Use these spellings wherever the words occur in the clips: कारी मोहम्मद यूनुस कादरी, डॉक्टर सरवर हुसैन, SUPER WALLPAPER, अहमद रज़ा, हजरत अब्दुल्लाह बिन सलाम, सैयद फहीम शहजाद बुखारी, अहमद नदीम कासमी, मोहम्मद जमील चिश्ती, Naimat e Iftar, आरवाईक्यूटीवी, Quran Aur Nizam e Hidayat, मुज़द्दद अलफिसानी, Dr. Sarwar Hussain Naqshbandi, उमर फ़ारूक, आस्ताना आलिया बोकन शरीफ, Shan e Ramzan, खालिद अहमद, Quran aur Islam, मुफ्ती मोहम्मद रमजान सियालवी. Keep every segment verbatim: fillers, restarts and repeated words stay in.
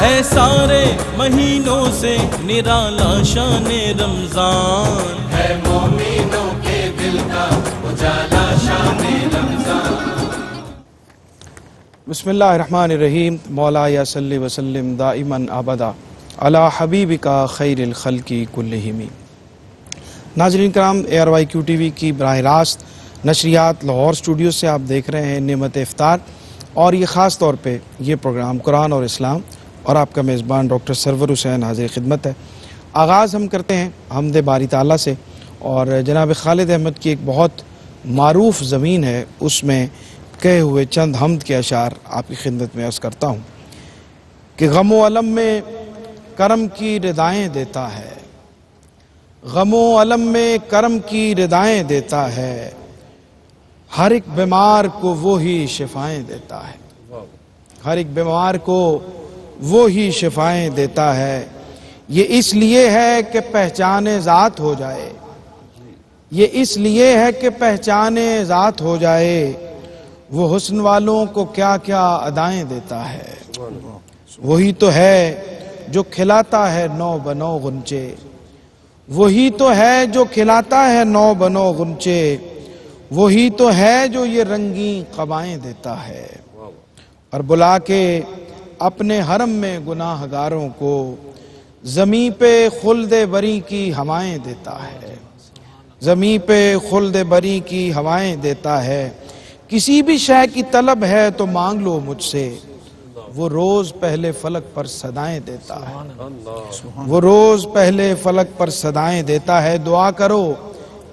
है सारे महीनों से निराला शाने रमजान, है मोमिनों के दिल का उजाला शाने रमजान। बिस्मिल्लाहिर्रहमानिर्रहीम। मौलाया सल्ली वसल्लिम दाइमन अबदा अला हबीबिका खैरिल खल्की कुल्लिहिम। नाज़रीन कराम, आरवाईक्यूटीवी की बराह रास्त नशरियात लाहौर स्टूडियो से आप देख रहे हैं नेमत इफ्तार, और ये ख़ास तौर पे ये प्रोग्राम कुरान और इस्लाम, और आपका मेज़बान डॉक्टर सरवर हुसैन हाजिर खिदमत है। आगाज़ हम करते हैं हमद बारी ताला से, और जनाब खालिद अहमद की एक बहुत मारूफ़ ज़मीन है उसमें कहे हुए चंद हमद के अशार आपकी खिदमत में अर्ज़ करता हूँ कि गम व अलम में करम की रिदाएँ देता है, गम व अलम में करम की रिदाएँ देता है, हर एक बीमार को वो ही शिफाएँ देता है, हर एक बीमार को वो ही शिफाएँ देता है। ये इसलिए है कि पहचाने ज़ात हो जाए, ये इसलिए है कि पहचाने ज़ात हो जाए, वो हुस्न वालों को क्या क्या अदाएँ देता है, वही तो है जो खिलाता है नौ बनो गुनचे, वही तो है जो खिलाता है नौ बनो गुनचे, वही तो है जो ये रंगी कबाएँ देता है, और बुला के अपने हरम में गुनाहगारों को ज़मीं पे खुल्द बरी की हवाएँ देता है, ज़मीं पे खुल्द बरी की हवाएँ देता है। किसी भी शय की तलब है तो मांग लो मुझसे, वो रोज़ पहले फलक पर सदाएँ देता है, वो रोज़ पहले फलक पर सदाएँ देता है। दुआ करो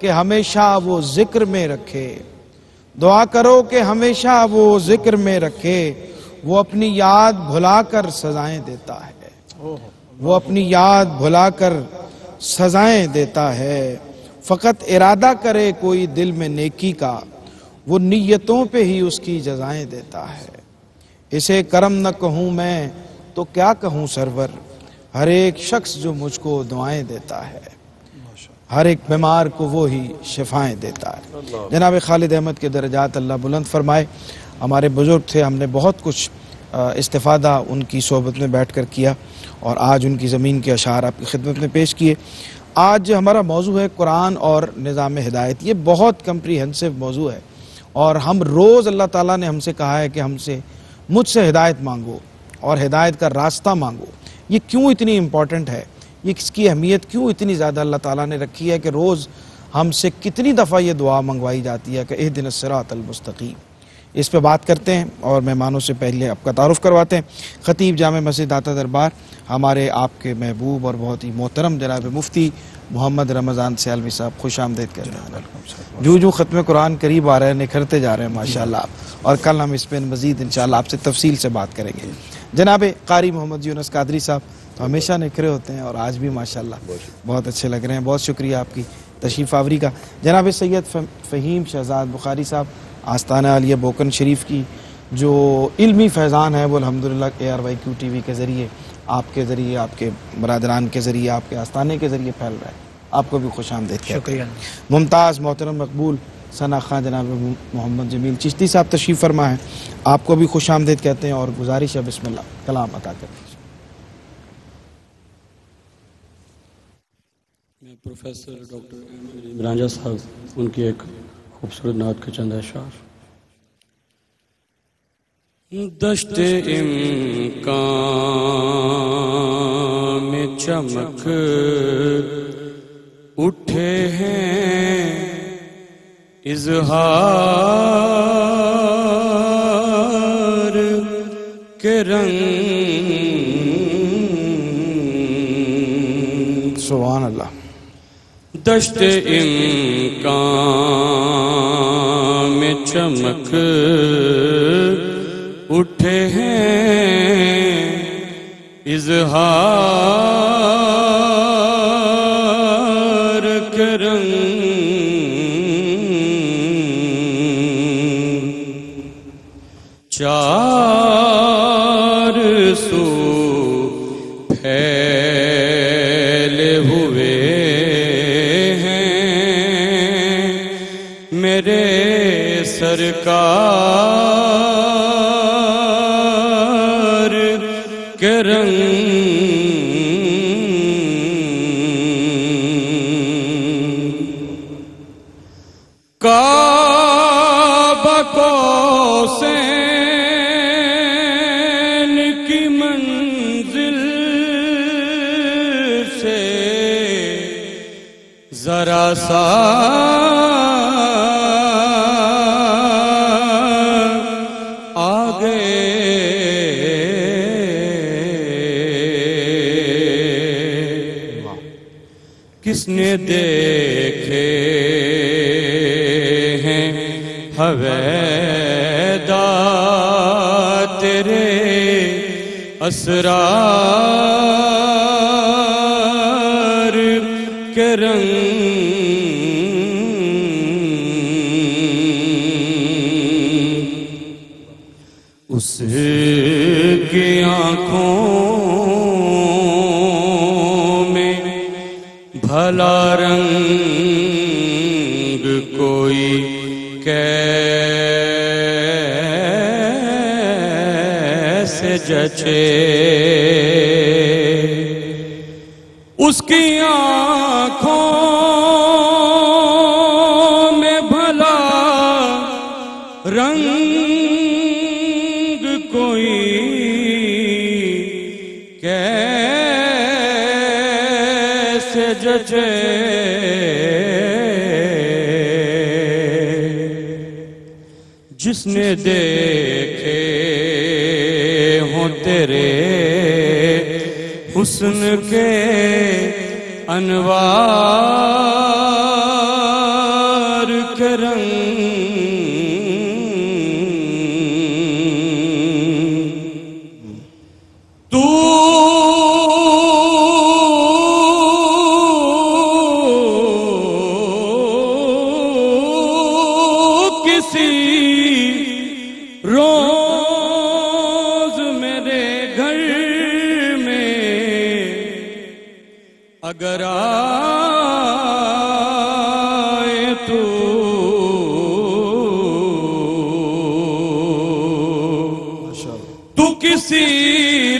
कि हमेशा वो जिक्र में रखे, दुआ करो कि हमेशा वो जिक्र में रखे, वो अपनी याद भुलाकर सजाएं देता है, वो अपनी याद भुलाकर सजाएं देता है। फ़कत इरादा करे कोई दिल में नेकी का, वो नियतों पे ही उसकी जजाएं देता है। इसे करम न कहूँ मैं तो क्या कहूँ सरवर, हर एक शख्स जो मुझको दुआएं देता है, हर एक बीमार को वो ही शिफाएं देता है। जनाब खालिद अहमद के दर्जात अल्लाह बुलंद फरमाए। हमारे बुज़ुर्ग थे, हमने बहुत कुछ इस्तिफ़ादा उनकी सोहबत में बैठ कर किया, और आज उनकी ज़मीन के अशार आपकी खिदमत में पेश किए। आज हमारा मौजू है कुरान और निज़ाम हिदायत। ये बहुत कम्प्रीहेंसिव मौजू है, और हम रोज़ अल्लाह ताला ने हमसे कहा है कि हमसे मुझसे हिदायत मांगो और हिदायत का रास्ता मांगो। ये क्यों इतनी इम्पॉर्टेंट है, ये इसकी अहमियत क्यों इतनी ज़्यादा अल्लाह ताला ने रखी है कि रोज़ हमसे कितनी दफ़ा ये दुआ मंगवाई जाती है कि इहदिन सिरातल मुस्तकीम। इस पर बात करते हैं, और मेहमानों से पहले आपका तारुफ करवाते हैं खतीब जामे मस्जिद दाता दरबार हमारे आपके महबूब और बहुत ही मोहतरम जनाब मुफ्ती मोहम्मद रमजान सियालवी साहब। खुश आमदेद कर रहे हैं। जूँ जूँ ख़त्म कुरान करीब आ रहे हैं, निखरते जा रहे हैं माशाल्लाह, और कल हम इस पर मज़ीद इंशाल्लाह आपसे तफसील से बात करेंगे। जनाब कारी मोहम्मद यूनुस कादरी साहब तो हमेशा निखरे होते हैं, और आज भी माशाल्लाह बहुत अच्छे लग रहे हैं। बहुत शुक्रिया आपकी तशरीफ़ आवरी का। जनाब सैयद फहीम शहजाद बुखारी साहब आस्ताना आलिया बोकन शरीफ की जो इल्मी फैज़ान है वो अल्हम्दुलिल्लाह आरवाईक्यूटीवी के ज़रिए, आपके ज़रिए, आपके बरदरान के ज़रिए, आपके आस्ताने के ज़रिए फैल रहा है। आपको भी खुश आमदीद शुक्रिया। मुमताज़ मोहतरम मकबूल सना खान जनाब मोहम्मद जमील चिश्ती साहब तशरीफ़ फरमा है, आपको भी खुश आमदीद कहते हैं, और गुजारिश है बिस्मिल्लाह कलाम अता करते हैं। मैं प्रोफेसर डॉक्टर इमरान साहब उनकी एक खूबसूरत नात के चंद अशार। दश्ते इम्कान में चमक उठे हैं इजहार के रंग। सुभान अल्लाह। दश्त इम्कान में चमक उठे हैं इजहार के रंग। चार सू फैले हुए मेरे सरकार करम काबा को सैन की मंजिल से जरा सा किसने देखे हैं हवेदा तेरे असरार के रंग उसकी आंखों भला रंग कोई कैसे जचे उसकी आँखों में भला रंग कोई कै जचे जिसने देखे हों तेरे हुस्न के अनवार के रंग तू रोज मेरे घर में अगर आए तू तू किसी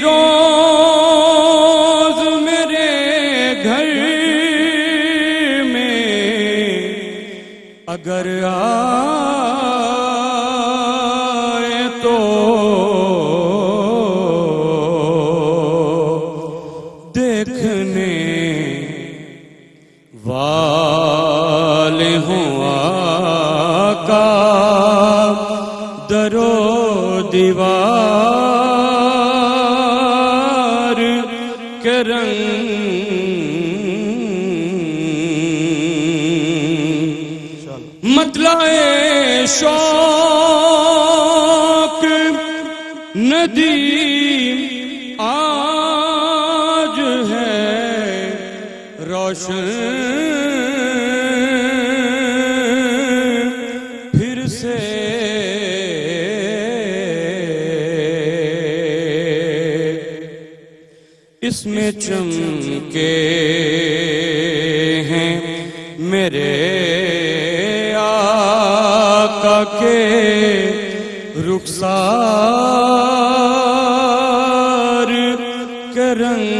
रोज मेरे घर में अगर आए दीवार के रंग मतलाए शौक नदी आज है रोशन इसमें चमके हैं मेरे आका के रुखसार के रंग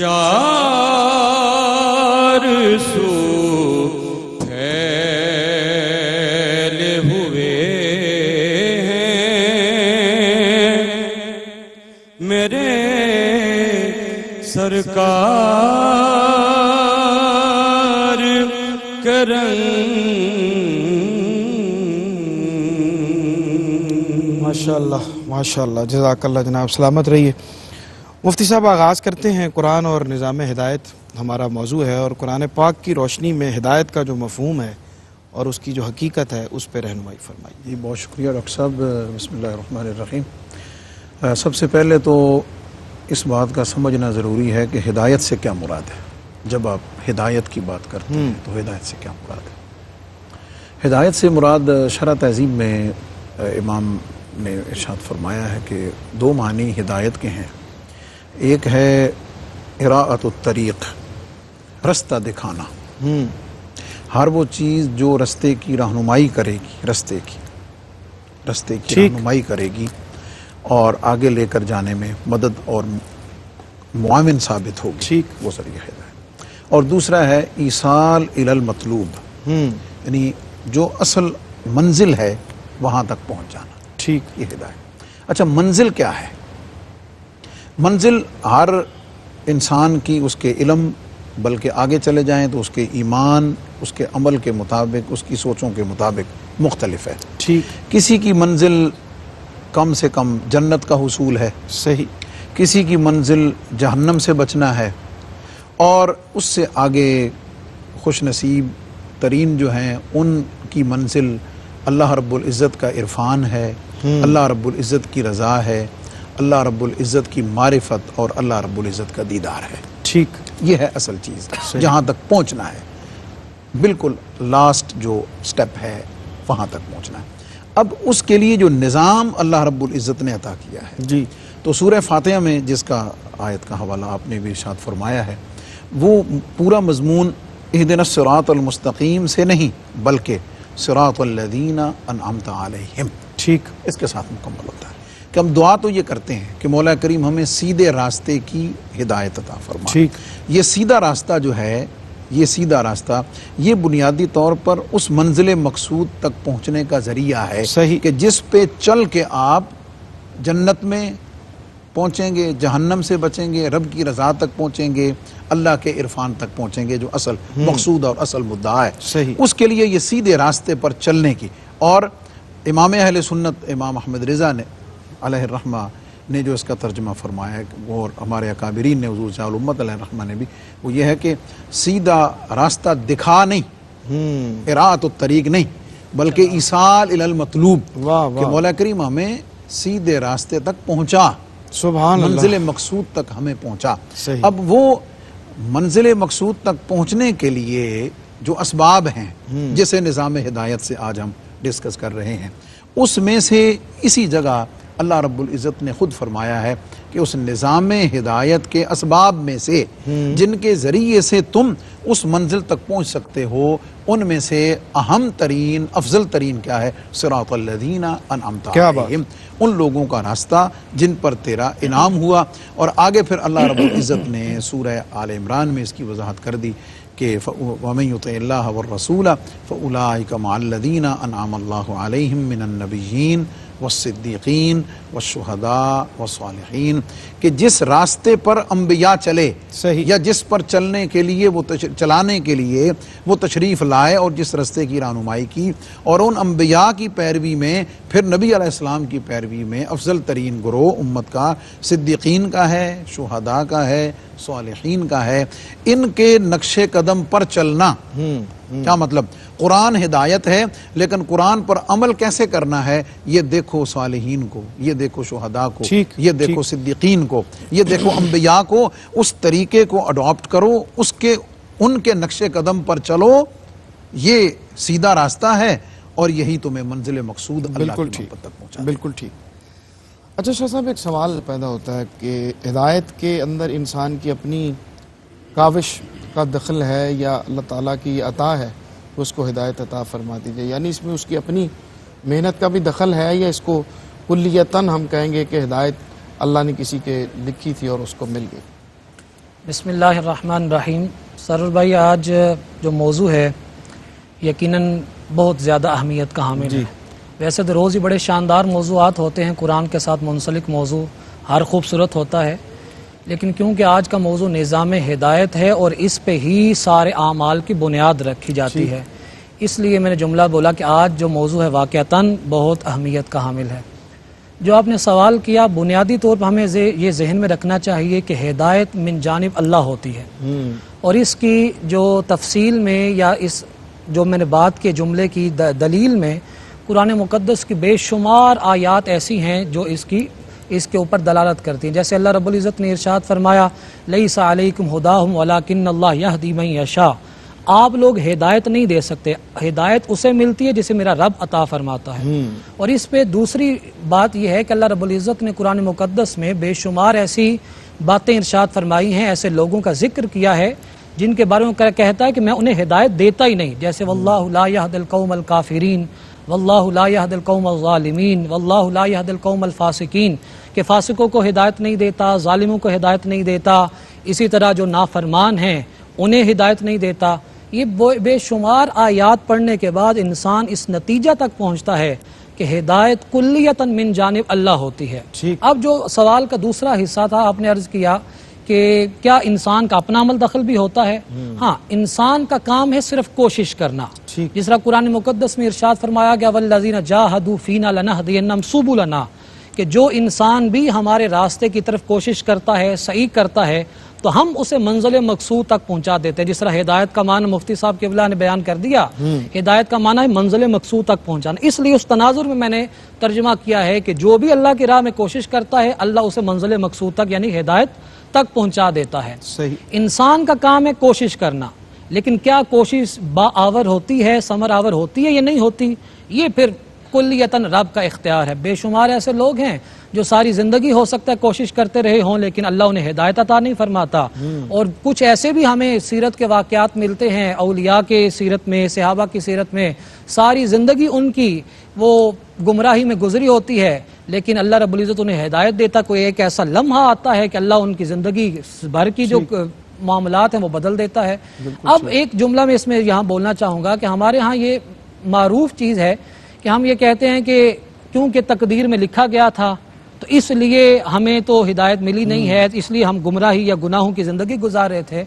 चार सू सरकार के रंग। माशाल्लाह माशाल्लाह जज़ाकल्लाह जनाब, सलामत रहिए। मुफ्ती साहब आगाज़ करते हैं कुरान और निज़ाम हिदायत हमारा मौजू है और कुरान पाक की रोशनी में हिदायत का जो मफहूम है और उसकी जो हकीकत है उस पर रहनुमाई फरमाइए। जी बहुत शुक्रिया डॉक्टर साहब। बिस्मिल्लाहिर्रहमानिर्रहीम। सबसे पहले तो इस बात का समझना ज़रूरी है कि हिदायत से क्या मुराद है। जब आप हिदायत की बात करते हैं तो हिदायत से क्या मुराद है। हिदायत से मुराद शरअ तहज़ीब में इमाम ने इरशाद फरमाया है कि दो मानी हिदायत के हैं। एक है इराअतुत तरीक़, रास्ता दिखाना, हर वो चीज़ जो रास्ते की रहनुमाई करेगी, रास्ते की रस्ते की रहनुमाई करेगी और आगे लेकर जाने में मदद और मुआविन साबित होगी। ठीक, वो जरिया हिदायत। और दूसरा है ईसाल इलल मतलूब, यानी जो असल मंजिल है वहाँ तक पहुँच जाना। ठीक, ये हिदायत। अच्छा, मंजिल क्या है? मंजिल हर इंसान की उसके इलम, बल्कि आगे चले जाएँ तो उसके ईमान, उसके अमल के मुताबिक, उसकी सोचों के मुताबिक मुख्तलिफ है। ठीक, किसी की मंजिल कम से कम जन्नत का हुसूल है, सही, किसी की मंजिल जहन्नम से बचना है, और उससे आगे खुश नसीब तरीन जो हैं उनकी मंजिल अल्लाह रब्बुल इज़्ज़त का इरफ़ान है, अल्लाह रब्बुल इज़्ज़त की रज़ा है, अल्लाह रब्बुल इज़्ज़त की मारिफत और अल्लाह रब्बुल इज़्ज़त का दीदार है। ठीक, ये है असल चीज़, जहाँ तक पहुँचना है, बिल्कुल लास्ट जो स्टेप है वहाँ तक पहुँचना है। अब उसके लिए जो निज़ाम अल्लाह रब्बुल इज़्ज़त ने अता किया है जी, तो सूरह फातिहा में जिसका आयत का हवाला आपने भी इरशाद फरमाया है, वो पूरा मजमून इहदिनस सिरातल मुस्तकीम से नहीं बल्कि सिरातल लज़ीना अनअमता अलैहिम, ठीक, इसके साथ मुकम्मल होता है कि हम दुआ तो ये करते हैं कि मौला करीम हमें सीधे रास्ते की हिदायत अता फरमाए। ठीक, ये सीधा रास्ता जो है, ये सीधा रास्ता, ये बुनियादी तौर पर उस मंजिल मकसूद तक पहुँचने का ज़रिया है, सही, कि जिस पे चल के आप जन्नत में पहुँचेंगे, जहन्नम से बचेंगे, रब की रज़ा तक पहुँचेंगे, अल्लाह के इरफान तक पहुँचेंगे, जो असल मकसूद और असल मुद्दा है, सही, उसके लिए ये सीधे रास्ते पर चलने की। और इमाम अहले सुन्नत इमाम अहमद रज़ा ने अलैहिर्रहमा ने जो इसका तर्जमा फरमाया, और हमारे अकाबिरीन ने, हुज़ूर शाह उम्मत अलैहिर्रहमा ने भी, वो ये है कि सीधा रास्ता दिखा नहीं, इरात और तरीक नहीं, बल्कि ईसाल इलल मतलूब, कि मौला करीम हमें सीधे रास्ते तक पहुँचा, सुभान अल्लाह, मंजिल मकसूद तक हमें पहुँचा। अब वो मंजिल मकसूद तक पहुँचने के लिए जो असबाब हैं, जिसे निज़ाम हिदायत से आज हम डिस्कस कर रहे हैं, उसमें से इसी जगह अल्लाह रब्बुल इज़्ज़त ने ख़ुद फरमाया है कि उस निज़ाम हिदायत के असबाब में से जिनके ज़रिए से तुम उस मंजिल तक पहुँच सकते हो, उनमें से अहम तरीन, अफजल तरीन क्या है? सिरातुल लज़ीना अनअमता अलैहिम, उन लोगों का रास्ता जिन पर तेरा इनाम हुआ। और आगे फिर अल्लाह रब्बुल इज़्ज़त ने सूरह आल इमरान में इसकी वजाहत कर दी कि वमन युतिल्लाह वर्रसूला फउलाइका मअल्लज़ीना अनअमल्लाहु अलैहिम मिनन नबिय्यीन वस्सिद्दीक़ीन वश्शुहदा वस्सालिहीन, कि जिस रास्ते पर अम्बिया चले, या जिस पर चलने के लिए वो तश, चलाने के लिए वो तशरीफ़ लाए और जिस रास्ते की रहनुमाई की, और उन अम्बिया की पैरवी में फिर नबी अलैहिस्सलाम की पैरवी में अफजल तरीन ग्रोह उम्मत का सिद्दीक़ीन का है, शुहदा का है, सालिहीन का है, इनके नक्शे कदम पर चलना। क्या मतलब? कुरान हिदायत है, लेकिन कुरान पर अमल कैसे करना है, ये देखो सालिहीन को, ये देखो शुहदा को, ये देखो सिद्दीकीन को, ये देखो अम्बिया को, उस तरीके को अडॉप्ट करो, उसके उनके नक्शे कदम पर चलो, ये सीधा रास्ता है और यही तुम्हें मंजिल मकसूद अल्लाह की मोहब्बत तक पहुंचा। बिल्कुल ठीक। अच्छा शाह साहब, एक सवाल पैदा होता है कि हिदायत के अंदर इंसान की अपनी काविश का दखल है या अल्लाह ताला की अता है उसको हिदायत अता फरमा दीजिए, यानी इसमें उसकी अपनी मेहनत का भी दखल है, या इसको कुल्लियतन हम कहेंगे कि हिदायत अल्लाह ने किसी के लिखी थी और उसको मिल गई? बिस्मिल्लाहिर्रहमानिर्रहीम। सरवर भाई, आज जो मौजू है यकीनन बहुत ज़्यादा अहमियत का हामिल है। वैसे तो रोज़ ही बड़े शानदार मौजूआत होते हैं, कुरान के साथ मुंसलिक मौजू हर खूबसूरत होता है, लेकिन क्योंकि आज का मौजू निज़ाम हिदायत है और इस पे ही सारे आमाल की बुनियाद रखी जाती है, इसलिए मैंने जुमला बोला कि आज जो मौजू है वाक़तन बहुत अहमियत का हामिल है। जो आपने सवाल किया, बुनियादी तौर पर हमें ये जहन में रखना चाहिए कि हिदायत मिन जानिब अल्लाह होती है, और इसकी जो तफसील में या इस जो मैंने बात के जुमले की द, दलील में कुरान मुक़द्दस की बेशुमार आयात ऐसी हैं जो इसकी इसके ऊपर दलालत करती हैं। जैसे अल्लाह रब्बुल इज़्ज़त ने इरशाद फरमाया, लैसा अलैकुम हुदाहुम वलाकिन अल्लाह यहदी मन यशा, आप लोग हिदायत नहीं दे सकते, हिदायत उसे मिलती है जिसे मेरा रब अता फरमाता है। और इस पे दूसरी बात यह है कि अल्लाह रब्बुल इज़्ज़त ने कुरान मुक़द्दस में बेशुमार ऐसी बातें इरशाद फरमाई हैं, ऐसे लोगों का जिक्र किया है जिनके बारे में कहता है कि मैं उन्हें हिदायत देता ही नहीं, जैसे वल्लाहु ला यहदिल कौमल काफिरीन, वल्लाहु ला यहदिल कौमल ज़ालिमीन वल्लाहु ला यहदिल कौमल फासिकीन, के फासिकों को हिदायत नहीं देता, ज़ालिमों को हिदायत नहीं देता, इसी तरह जो नाफरमान हैं उन्हें हिदायत नहीं देता। ये बेशुमार आयात पढ़ने के बाद इंसान इस नतीजा तक पहुँचता है कि हिदायत कुल्लियतन मिन जानिब अल्लाह होती है। अब जो सवाल का दूसरा हिस्सा था, आपने अर्ज़ किया कि क्या इंसान का अपना अमल दखल भी होता है? हाँ, इंसान का काम है सिर्फ कोशिश करना। जिस तरह कुरान मुकद्दस में इरशाद फरमाया गया वल्लज़ीना जाहदू फीना लनहदियन्नहुम सुबुलना, कि जो इंसान भी हमारे रास्ते की तरफ कोशिश करता है, सही करता है, तो हम उसे मंजिल मकसूद तक पहुंचा देते हैं। जिस तरह हिदायत का माना मुफ्ती साहब किबला ने बयान कर दिया, हिदायत का माना है मंजिल मकसूद तक पहुंचाना। इसलिए उस तनाजुर में मैंने तर्जुमा किया है कि जो भी अल्लाह की राह में कोशिश करता है अल्लाह उसे मंजिल मकसूद तक यानी हिदायत तक पहुंचा देता है। इंसान का काम है कोशिश करना, लेकिन क्या कोशिश बाआवर होती है, समर आवर होती है या नहीं होती, ये फिर कुल्लियतन रब का इख्तियार है। बेशुमार ऐसे लोग हैं जो सारी ज़िंदगी हो सकता है कोशिश करते रहे हों लेकिन अल्लाह उन्हें हिदायत अता नहीं फरमाता। और कुछ ऐसे भी हमें सीरत के वाक़यात मिलते हैं, औलिया के सीरत में, सहाबा की सीरत में, सारी ज़िंदगी उनकी वो गुमराही में गुजरी होती है लेकिन अल्लाह रब्बुल इज़्ज़त उन्हें हिदायत देता। कोई एक ऐसा लम्हा आता है कि अल्लाह उनकी ज़िंदगी भर की जो मामलात हैं वो बदल देता है। अब एक जुमला में इसमें यहाँ बोलना चाहूँगा कि हमारे यहाँ ये मारूफ चीज़ है कि हम ये कहते हैं कि क्योंकि तकदीर में लिखा गया था तो इसलिए हमें तो हिदायत मिली नहीं है, इसलिए हम गुमराही या गुनाहों की ज़िंदगी गुजार रहे थे।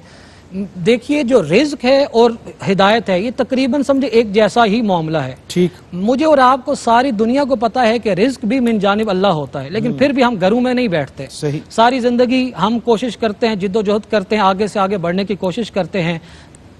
देखिए, जो रिज्क है और हिदायत है ये तकरीबन समझे एक जैसा ही मामला है। ठीक, मुझे और आपको सारी दुनिया को पता है कि रिज्क भी मिन जानिब अल्लाह होता है, लेकिन फिर भी हम घरों में नहीं बैठते। सही, सारी ज़िंदगी हम कोशिश करते हैं, जिद्दोजहद करते हैं, आगे से आगे बढ़ने की कोशिश करते हैं,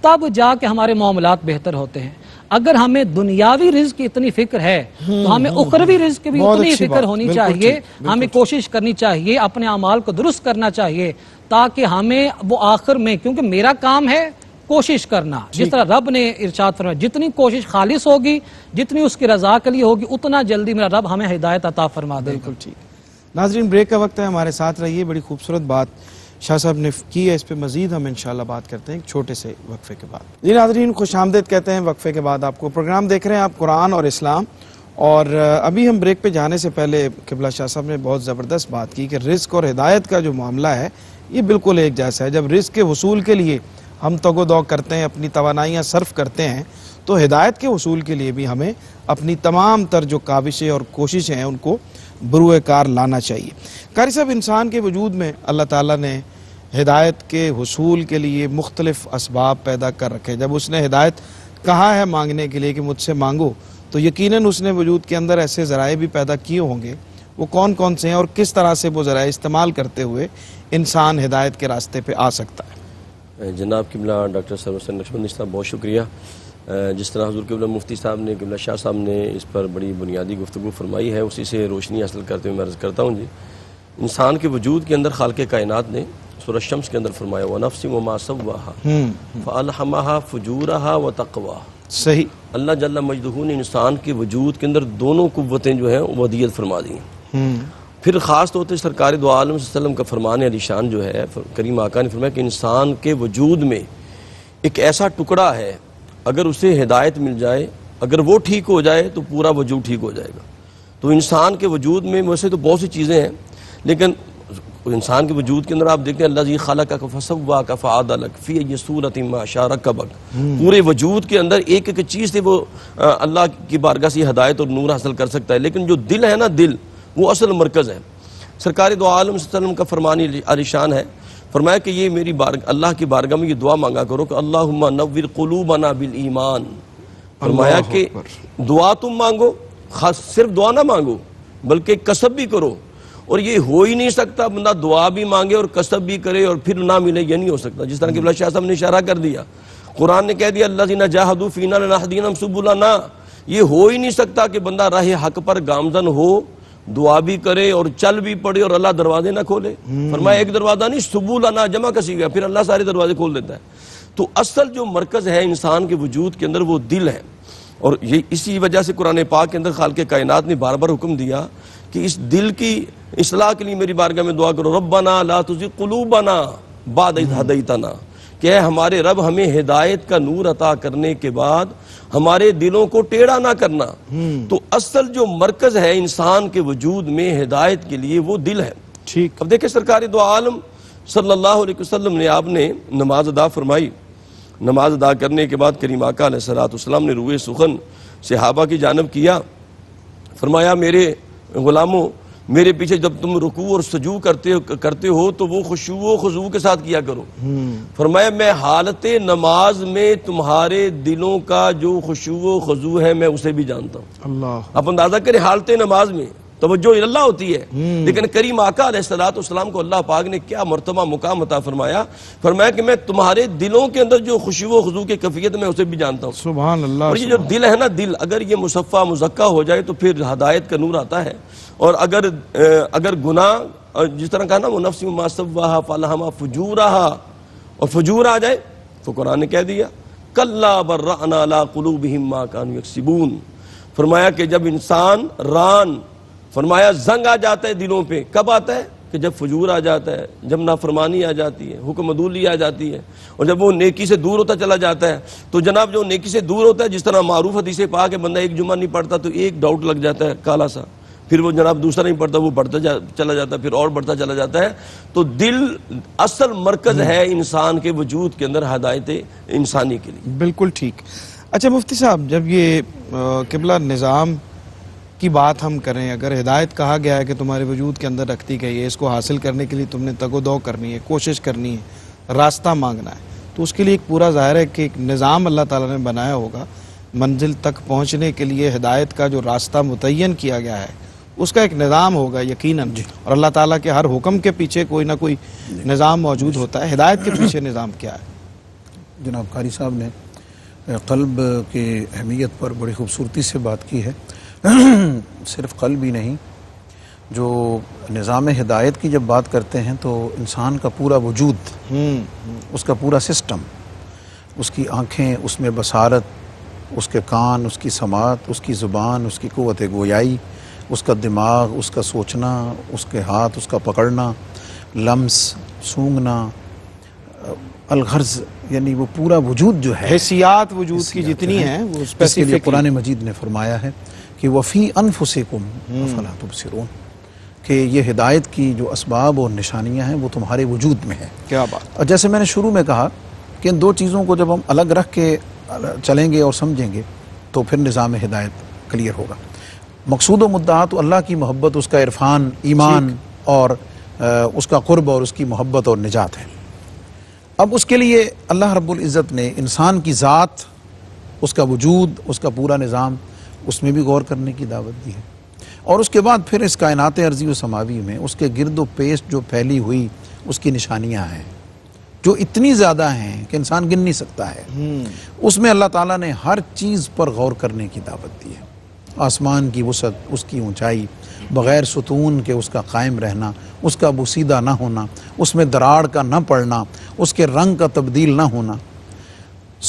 तब जाके हमारे मामलात बेहतर होते हैं। अगर हमें दुनियावी रिज्क की इतनी फिक्र है तो हमें उखरवी रिज्क की भी उतनी फिक्र होनी चाहिए। हमें कोशिश करनी चाहिए, अपने अमाल को दुरुस्त करना चाहिए ताकि हमें वो आखिर में, क्योंकि मेरा काम है कोशिश करना। जिस तरह रब ने इरशाद फरमाया जितनी कोशिश खालिस होगी, जितनी उसकी रजा के लिए होगी, उतना जल्दी मेरा रब हमें हिदायत अता फरमा देगा। बिल्कुल ठीक। नाजरीन, ब्रेक का वक्त है, हमारे साथ रहिए। बड़ी खूबसूरत बात शाह साहब ने की है, इस पर मज़ीद हम इंशाल्लाह बात करते हैं एक छोटे से वक्फे के बाद। जी नाज़रीन, खुश आमदेद कहते हैं वक्फे के बाद आपको। प्रोग्राम देख रहे हैं आप कुरान और इस्लाम, और अभी हम ब्रेक पे जाने से पहले किबला शाह साहब ने बहुत ज़बरदस्त बात की कि रिस्क और हिदायत का जो मामला है ये बिल्कुल एक जैसा है। जब रिस्क के वसूल के लिए हम तगोदौ करते हैं, अपनी तवानाइयाँ सर्फ करते हैं, तो हिदायत के वसूल के लिए भी हमें अपनी तमाम तर जो काविशें और कोशिशें हैं उनको बरूए कार लाना चाहिए। कारी साहब, इंसान के वजूद में अल्लाह ताला ने हिदायत के हुसूल के लिए मुख्तलिफ असबाब पैदा कर रखे। जब उसने हिदायत कहा है मांगने के लिए कि मुझसे मांगो, तो यकीनन उसने वजूद के अंदर ऐसे ज़राए भी पैदा किए होंगे। वो कौन कौन से हैं और किस तरह से वो ज़राए इस्तेमाल करते हुए इंसान हिदायत के रास्ते पर आ सकता है? जनाब किबला डॉक्टर सरवर हुसैन साहब, बहुत शुक्रिया। जिस तरह हजूर किबला मुफ्ती साहब ने, किबला शाह साहब ने इस पर बड़ी बुनियादी गुफ्तगू फरमाई है, उसी से रोशनी हासिल करते हुए मैं अर्ज़ करता हूँ जी, इंसान के वजूद के अंदर खालिक़ कायनात ने सूरह शम्स के अंदर फरमाया हुआ नफ्स व मा सव्वाहा फ़अल्हमहा फुजूरहा व तक़वाहा। सही, अल्लाह जल्ला मजदहू ने इंसान के वजूद के अंदर दोनों कुव्वतें जो हैं वदीयत फरमा दी हैं। फिर ख़ास तौर पर सरकार दो आलम सल्लम का फरमान आलिशान जो है, करीम आका ने फरमाया कि इंसान के वजूद में एक ऐसा टुकड़ा है, अगर उसे हिदायत मिल जाए, अगर वो ठीक हो जाए तो पूरा वजूद ठीक हो जाएगा। तो इंसान के वजूद में वैसे तो बहुत सी चीज़ें हैं, लेकिन इंसान के वजूद के अंदर आप देखते हैं अल्लाह जी खाला का फसवा का फ़ादलक फ़ी ये सूरत माशारा कबक, पूरे वजूद के अंदर एक एक चीज़ से वो अल्लाह की बारगाह से हिदायत और नूर हासिल कर सकता है। लेकिन जो दिल है ना, दिल वो असल मरकज़ है। सरकार दो आलम सल्लम का फरमान आलिशान है, फरमाया कि ये मेरी बार अल्लाह की बारगाह में ये दुआ मांगा करो कि अल्लाहुम्मा नव्विर कुलूबना बिल ईमान। फरमाया कि दुआ तुम मांगो, खास सिर्फ दुआ ना मांगो बल्कि कसब भी करो। और ये हो ही नहीं सकता बंदा दुआ भी मांगे और कसब भी करे और फिर ना मिले, ये नहीं हो सकता। जिस तरह किबला शाह साहब ने इशारा कर दिया, कुरान ने कह दिया अल्लज़ीना जाहदू फ़ीना लनहदियन्नहुम सुबुलना। ये हो ही नहीं सकता कि बंदा राह हक पर गामजन हो, दुआ भी करे और चल भी पड़े और अल्लाह दरवाजे ना खोले। फरमाया एक दरवाज़ा नहीं, सुबुलाना जमा कसी गया, फिर अल्लाह सारे दरवाजे खोल देता है। तो असल जो मरकज़ है इंसान के वजूद के अंदर वो दिल है, और ये इसी वजह से कुरान पाक के अंदर खालिक़ कायनात ने बार बार हुक्म दिया कि इस दिल की इसलाह के लिए मेरी बारगाह में दुआ करो रब्बना ला तुज़िग़ कुलूबना बाद इज़ हदैतना, कि हमारे रब हमें हिदायत का नूर अता करने के बाद हमारे दिलों को टेढ़ा ना करना। तो असल जो मरकज है इंसान के वजूद में हिदायत के लिए वो दिल है। ठीक, अब देखे सरकारी दो आलम सल्लल्लाहु अलैहि वसल्लम ने, आपने नमाज अदा फरमाई, नमाज अदा करने के बाद करीम आका अलैहिस्सलातु वस्सलाम ने रुए सुखन सहाबा की जानब किया, फरमाया मेरे गुलामों मेरे पीछे जब तुम रुकू और सजू करते करते हो तो वो खुशू व खुजू के साथ किया करो। फरमाया मैं हालत नमाज में तुम्हारे दिलों का जो खुशू व खुजू है मैं उसे भी जानता हूँ। आप अंदाजा करें हालत नमाज में तवज्जो इल्लाह होती है, लेकिन करीम आका अलैहिस्सलाम को अल्लाह पाक ने क्या मरतबा मुकाम अता फरमाया। फरमाया कि मैं तुम्हारे दिलों के अंदर जो खुशी व खुजू की कैफियत में उसे भी जानता हूँ। सुभान अल्लाह। और ये जो दिल है ना, दिल अगर ये मुसफ़ा मुज़क्का हो जाए तो फिर हिदायत का नूर आता है। और अगर अगर गुनाह जिस तरह कहा ना वो नफ्स मा सव्वाहा फलहमा फुजूरहा, और फजूर आ जाए तो कुरान ने कह दिया कल्ला बर्रअना अला कुलूबिहिम मा कानू यक्सबून। फरमाया कि जब इंसान रान, फरमाया जंग आ जाता है दिलों पे, कब आता है कि जब फजूर आ जाता है, जब नाफरमानी आ जाती है, हुक्मदूली आ जाती है, और जब वो नेकी से दूर होता चला जाता है। तो जनाब जो नेकी से दूर होता है, जिस तरह मारूफ हदीसे पाक है, बंदा एक जुम्मा नहीं पढ़ता तो एक डाउट लग जाता है काला सा, फिर वो जनाब दूसरा नहीं पढ़ता, वो बढ़ता जा, चला जाता है, फिर और बढ़ता चला जाता है। तो दिल असल मरकज है इंसान के वजूद के अंदर हिदायत इंसानी के लिए। बिल्कुल ठीक। अच्छा मुफ्ती साहब, जब ये किबला निज़ाम की बात हम करें, अगर हिदायत कहा गया है कि तुम्हारे वजूद के अंदर रखती गई है, इसको हासिल करने के लिए तुमने तगोदौ करनी है, कोशिश करनी है, रास्ता मांगना है, तो उसके लिए एक पूरा ज़ाहिर है कि एक निज़ाम अल्लाह ताला ने बनाया होगा। मंजिल तक पहुँचने के लिए हिदायत का जो रास्ता मुतय्यन किया गया है उसका एक निज़ाम होगा यकीनन, और अल्लाह ताला के हर हुक्म के पीछे कोई ना कोई निज़ाम मौजूद होता है। हिदायत के पीछे निज़ाम क्या है? जनाब कारी साहब ने क़ल्ब की अहमियत पर बड़ी खूबसूरती से बात की है। सिर्फ क़ल्ब ही नहीं, जो निज़ाम हिदायत की जब बात करते हैं तो इंसान का पूरा वजूद, उसका पूरा सिस्टम, उसकी आँखें, उसमें बसारत, उसके कान, उसकी समात, उसकी ज़ुबान, उसकी क़ुव्वत गोयाई, उसका दिमाग, उसका सोचना, उसके हाथ, उसका पकड़ना, लम्स, सूंघना, अलगर्ज, यानी वो पूरा वजूद जो है, हैसियत वजूद की जितनी है, वो इसके लिए कुरान मजीद ने फरमाया है कि वफ़ी अनफुसिकुम अफला तुबसिरून, कि ये हिदायत की जो असबाब और निशानियाँ हैं वो तुम्हारे वजूद में है। क्या बात। और जैसे मैंने शुरू में कहा कि इन दो चीज़ों को जब हम अलग रख के चलेंगे और समझेंगे तो फिर निज़ाम हिदायत क्लियर होगा। मकसूद व मुद्दा तो अल्लाह की मोहब्बत, उसका इरफान, ईमान और आ, उसका कुर्ब और उसकी मोहब्बत और निजात है। अब उसके लिए अल्लाह रब्बुल इज़्ज़त ने इंसान की ज़ात, उसका वजूद, उसका पूरा निज़ाम, उसमें भी गौर करने की दावत दी है। और उसके बाद फिर इस कायनात अर्जी व समावी में उसके गिरद व पेश जो फैली हुई उसकी निशानियाँ हैं, जो इतनी ज़्यादा हैं कि इंसान गिन नहीं सकता है। उसमें अल्लाह ताला ने हर चीज़ पर गौर करने की दावत दी है। आसमान की वसत, उसकी ऊंचाई, बग़ैर सुतून के उसका कायम रहना, उसका बसीदा ना होना, उसमें दरार का ना पड़ना, उसके रंग का तब्दील ना होना,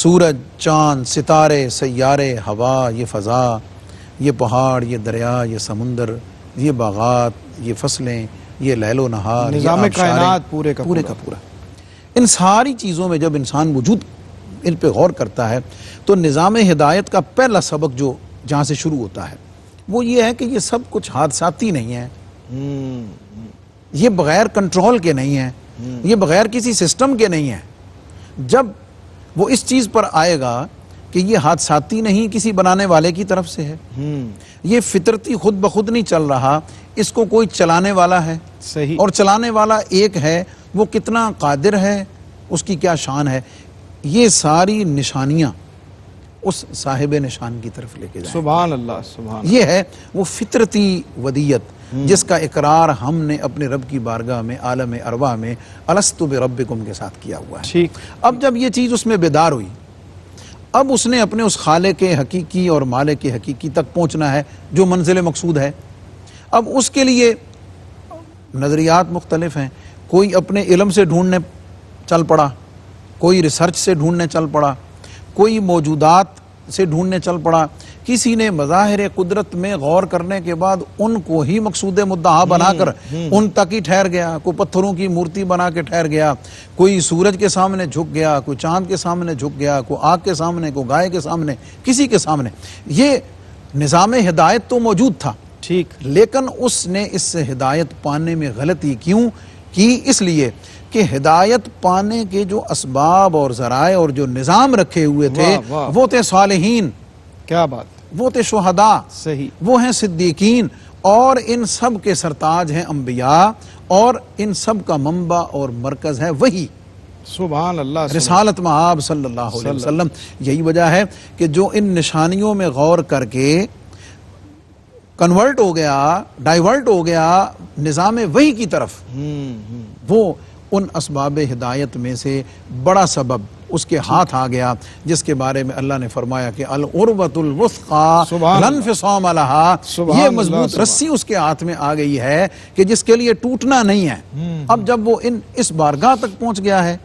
सूरज, चाँद, सितारे, सैयारे, हवा, ये फ़ज़ा, ये पहाड़, ये दरिया, ये समुंदर, ये बाग़ात, ये फसलें, ये लहलो नहार, निज़ाम कायनात पूरे का पूरे का पूरा, इन सारी चीज़ों में जब इंसान वजूद इन पे गौर करता है तो निज़ाम हिदायत का पहला सबक जो जहाँ से शुरू होता है वो ये है कि ये सब कुछ हादसाती नहीं है, ये बग़ैर कंट्रोल के नहीं है, ये बग़ैर किसी सिस्टम के नहीं है। जब वो इस चीज़ पर आएगा कि ये हादसाती नहीं किसी बनाने वाले की तरफ से है, ये फितरती खुद ब खुद नहीं चल रहा, इसको कोई चलाने वाला है। सही। और चलाने वाला एक है, वो कितना कादिर है, उसकी क्या शान है, ये सारी निशानियाँ उस साहिब निशान की तरफ लेके जाए। सुभान अल्लाह, सुभान। ये है वो फितरती वदियत जिसका इकरार हमने अपने रब की बारगाह में, आलम अरवा में, अलस्तु बिरब्बिकुम के साथ किया हुआ है। ठीक। अब जब ये चीज़ उसमें बेदार हुई, अब उसने अपने उस खाले के हकीकी और माले के हकीकी तक पहुँचना है जो मंजिल मकसूद है। अब उसके लिए नज़रियात मुख्तलिफ हैं, कोई अपने इलम से ढूँढने चल पड़ा, कोई रिसर्च से ढूँढने चल पड़ा, कोई मौजूदात से ढूंढने चल पड़ा, किसी ने मज़ाहिर कुदरत में गौर करने के बाद उनको ही मकसूद मुद्दा बनाकर उन तक ही ठहर गया, कोई पत्थरों की मूर्ति बना के ठहर गया, कोई सूरज के सामने झुक गया, कोई चांद के सामने झुक गया, कोई आग के सामने, कोई गाय के सामने, किसी के सामने। ये निज़ाम हिदायत तो मौजूद था ठीक, लेकिन उसने इससे हिदायत पाने में गलती क्यों की? इसलिए कि हिदायत पाने के जो असबाब और ज़राए और जो निज़ाम रखे हुए थे वो थे सालिहीन, क्या बात, वो थे शुहदा, सही, वो हैं सिद्दीकीन, और इन सब के सरताज हैं अंबिया, और इन सब का मंबा और मरकज है वही सुभान अल्लाह रिसालत महब सल्लल्लाहु अलैहि वसल्लम। यही वजह है कि जो इन निशानियों में गौर करके कन्वर्ट हो गया, डाइवर्ट हो गया निज़ाम वही की तरफ, वो उन असबाब हिदायत में से बड़ा सबब उसके हाथ आ गया, जिसके बारे में अल्लाह ने फरमाया कि अल उर्वतुल वुस्का लन फिसाम लहा, ये मजबूत रस्सी उसके हाथ में आ गई है कि जिसके लिए टूटना नहीं है। अब जब वो इन इस बारगाह तक पहुंच गया है,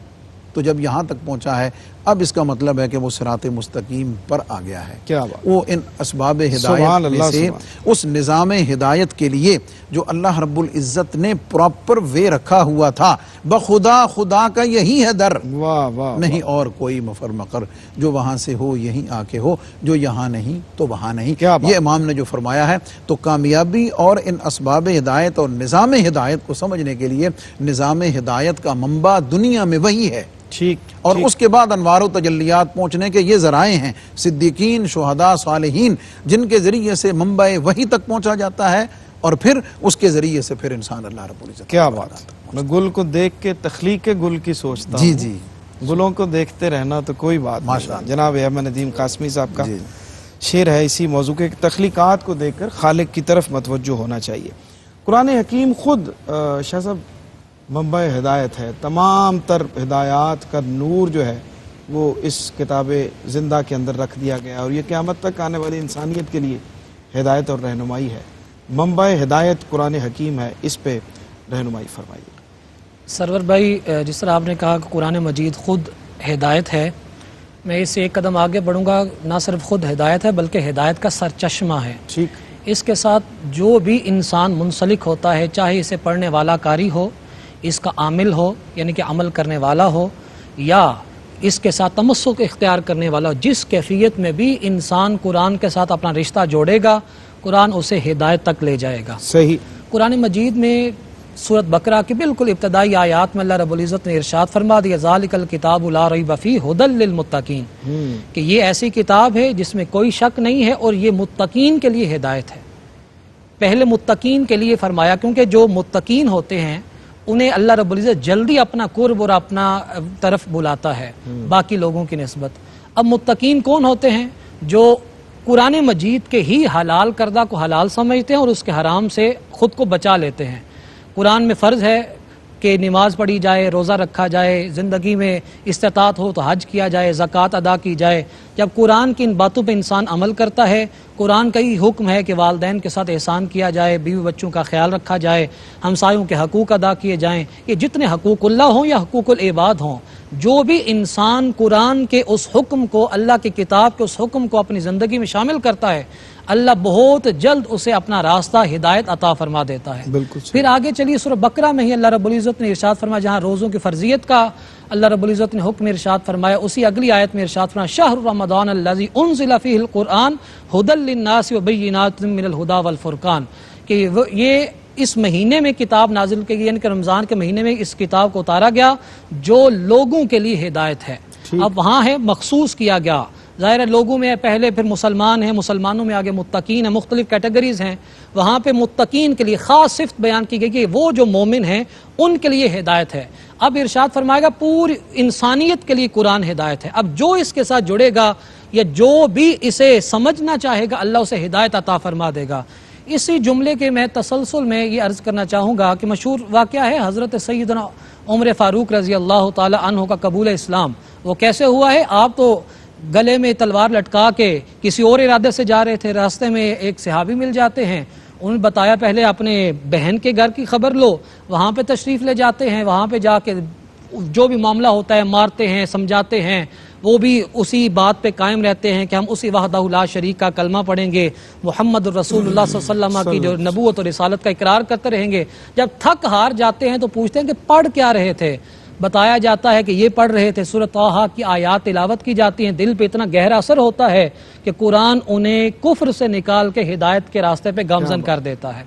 तो जब यहाँ तक पहुंचा है, अब इसका मतलब है कि वो सिराते मुस्तकीम पर आ गया है। क्या बात? वो इन असबाब हिदायत में से उस निज़ाम हिदायत के लिए जो अल्लाह रब्बुल इज़्ज़त ने प्रॉपर वे रखा हुआ था, बखुदा खुदा का यही है दर, वाह वाह, नहीं वाह। और कोई मफर मकर, जो वहाँ से हो यहीं आके हो, जो यहाँ नहीं तो वहाँ नहीं। ये इमाम ने जो फरमाया है, तो कामयाबी और इन असबाब हिदायत और निज़ाम हिदायत को समझने के लिए निज़ाम हिदायत का मंबा दुनिया में वही है ठीक, और ठीक। उसके बाद अनवारों तजल्लियात पहुँचने के ये ज़राए हैं, सिद्दीकीन, शुहदा, सालिहीन, जिनके ज़रिए से मंबा वही तक पहुँचा जाता है, और फिर उसके ज़रिए से फिर इंसान अल्लाह रब्बुल इज़्ज़त। क्या बात, मैं गुल को देख के तख्लीक़ गुल की सोचता जी हूं। जी गुलों को देखते रहना तो कोई बात माशाल्लाह। जनाब अहमद नदीम कासमी साहब का शेर है इसी मौजू के, तख्लीक़ात को देख कर खालिक की तरफ मतवज्जो होना चाहिए। कुरान हकीम खुद शाह साहब मंबा हिदायत है, तमाम तर हिदायत का नूर जो है वो इस किताब ज़िंदा के अंदर रख दिया गया, और ये क़यामत तक आने वाली इंसानियत के लिए हिदायत और रहनुमाई है। मंबा हिदायत कुरान हकीम है, इस पर रहनुमाई फरमाइए। सरवर भाई, जिस तरह आपने कहा कि कुरान मजीद खुद हिदायत है, मैं इससे एक कदम आगे बढ़ूँगा, ना सिर्फ खुद हिदायत है बल्कि हिदायत का सरचश्मा है ठीक। इसके साथ जो भी इंसान मुंसलिक होता है, चाहे इसे पढ़ने वाला कारी हो, इसका आमिल हो यानी कि अमल करने वाला हो, या इसके साथ तमस्सुक इख्तियार करने वाला हो, जिस कैफियत में भी इंसान कुरान के साथ अपना रिश्ता जोड़ेगा, कुरान उसे हिदायत तक ले जाएगा। सही। कुरान मजीद में सूरत बकरा की बिल्कुल इब्तदाई आयात में अल्लाह रब्बुल इज़्ज़त ने इरशाद फरमा दिया, ज़ालिकल किताबु ला रैब फ़ी हुदल लिल मुत्तकीन, कि ये ऐसी किताब है जिसमें कोई शक नहीं है और ये मुत्तकीन के लिए हिदायत है। पहले मुत्तकीन के लिए फरमाया, क्योंकि जो मुत्तकीन होते हैं उन्हें अल्लाह रब्बुल इज़्ज़त जल्दी अपना कुर्ब और अपना तरफ बुलाता है बाकी लोगों की निस्बत। अब मुत्तकीन कौन होते हैं? जो कुरान मजीद के ही हलाल करदा को हलाल समझते हैं और उसके हराम से ख़ुद को बचा लेते हैं। कुरान में फ़र्ज़ है कि नमाज पढ़ी जाए, रोज़ा रखा जाए, ज़िंदगी में इस्तात हो तो हज किया जाए, ज़कात अदा की जाए। जब कुरान की इन बातों पर इंसान अमल करता है, कुरान का ही हुक्म है कि वालदैन के साथ एहसान किया जाए, बीवी बच्चों का ख्याल रखा जाए, हमसायों के हकूक़ अदा किए जाएँ, ये जितने हकूक़ुल्लाह हों या हकूक़ुल इबाद हों, जो भी इंसान कुरान के उस हुक्म को, अल्लाह की किताब के उस हुक्म को अपनी ज़िंदगी में शामिल करता है, अल्लाह बहुत जल्द उसे अपना रास्ता हिदायत अता फरमा देता है। बिल्कुल। फिर आगे चलिए, सूरह बकरा में ही अल्लाह रब्बुल इज़्ज़त ने इरशाद फरमाया, जहाँ रोज़ों की फर्जियत का अल्लाह रब्बुल इज़्ज़त ने हुक्म इरशाद फरमाया, उसी अगली आयत में इरशाद फरमाया, शहर रमदान अल्लज़ी उनज़िला फ़ीहिल कुरान हुदल लिन्नास व बय्यिनातिम मिनल हुदा वल फुरकान, कि ये इस महीने में किताब नाजिल की गई, यानी कि रमज़ान के महीने में इस किताब को उतारा गया जो लोगों के लिए हिदायत है। अब वहाँ है मखसूस किया गया, ज़ाहिर है लोगों में पहले, फिर मुसलमान हैं, मुसलमानों में आगे मुत्तकीन है, मुख्तलिफ कैटेगरीज़ हैं, वहाँ पे मुत्तकीन के लिए ख़ास सिफ्त बयान की गई कि वो जो मोमिन हैं उनके लिए हिदायत है। अब इरशाद फरमाएगा पूरी इंसानियत के लिए कुरान हिदायत है। अब जो इसके साथ जुड़ेगा या जो भी इसे समझना चाहेगा, अल्लाह उसे हिदायत अता फरमा देगा। इसी जुमले के मैं तसलसल में ये अर्ज़ करना चाहूँगा कि मशहूर वाक़या है हज़रत सैयदना उमर फ़ारूक रज़ी अल्लाह तआला अन्हु का कबूल इस्लाम। वो कैसे हुआ है? आप तो गले में तलवार लटका के किसी और इरादे से जा रहे थे, रास्ते में एक सहाबी मिल जाते हैं, उन्हें बताया पहले अपने बहन के घर की खबर लो, वहाँ पे तशरीफ़ ले जाते हैं, वहाँ पे जाके जो भी मामला होता है मारते हैं, समझाते हैं, वो भी उसी बात पे कायम रहते हैं कि हम उसी वहदहु ला शरीक का कलमा पढ़ेंगे, मुहम्मद रसूलुल्लाह सल्लल्लाहु अलैहि वसल्लम की जो नबूवत और रिसालत का इकरार करते रहेंगे। जब थक हार जाते हैं तो पूछते हैं कि पढ़ क्या रहे थे, बताया जाता है कि ये पढ़ रहे थे। सूरह तौहा की आयात तिलावत की जाती हैं। दिल पे इतना गहरा असर होता है कि कुरान उन्हें कुफ्र से निकाल के हिदायत के रास्ते पे गामजन कर देता है।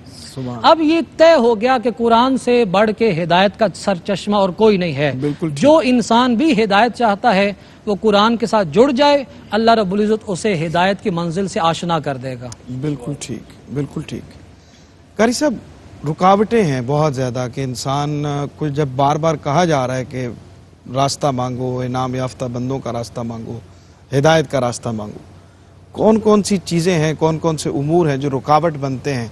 अब ये तय हो गया कि कुरान से बढ़ के हिदायत का सरचश्मा और कोई नहीं है। जो इंसान भी हिदायत चाहता है वो कुरान के साथ जुड़ जाए, अल्लाह रब्बुल इज़्ज़त उसे हिदायत की मंजिल से आशना कर देगा। बिल्कुल ठीक, बिल्कुल ठीक। कारी साहब, रुकावटें हैं बहुत ज़्यादा कि इंसान को जब बार बार कहा जा रहा है कि रास्ता मांगो, इनाम याफ्ता बंदों का रास्ता मांगो, हिदायत का रास्ता मांगो, कौन कौन सी चीज़ें हैं, कौन कौन से उमूर हैं जो रुकावट बनते हैं